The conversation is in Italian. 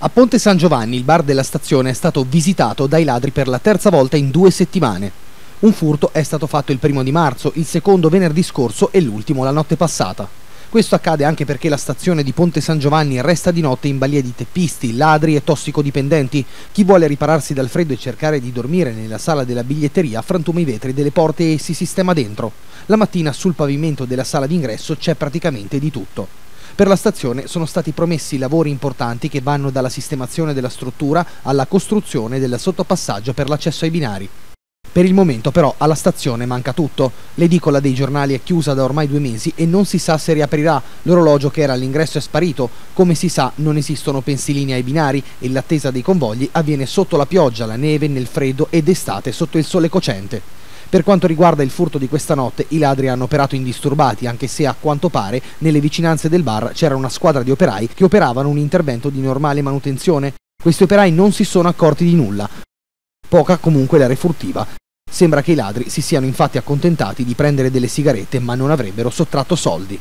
A Ponte San Giovanni il bar della stazione è stato visitato dai ladri per la terza volta in 2 settimane. Un furto è stato fatto il 1° di marzo, il secondo venerdì scorso e l'ultimo la notte passata. Questo accade anche perché la stazione di Ponte San Giovanni resta di notte in balia di teppisti, ladri e tossicodipendenti. Chi vuole ripararsi dal freddo e cercare di dormire nella sala della biglietteria frantuma i vetri delle porte e si sistema dentro. La mattina sul pavimento della sala d'ingresso c'è praticamente di tutto. Per la stazione sono stati promessi lavori importanti che vanno dalla sistemazione della struttura alla costruzione del sottopassaggio per l'accesso ai binari. Per il momento però alla stazione manca tutto. L'edicola dei giornali è chiusa da ormai 2 mesi e non si sa se riaprirà. L'orologio che era all'ingresso è sparito. Come si sa, non esistono pensilini ai binari e l'attesa dei convogli avviene sotto la pioggia, la neve, nel freddo ed estate sotto il sole cocente. Per quanto riguarda il furto di questa notte, i ladri hanno operato indisturbati, anche se a quanto pare nelle vicinanze del bar c'era una squadra di operai che operavano un intervento di normale manutenzione. Questi operai non si sono accorti di nulla. Poca comunque l'area furtiva. Sembra che i ladri si siano infatti accontentati di prendere delle sigarette, ma non avrebbero sottratto soldi.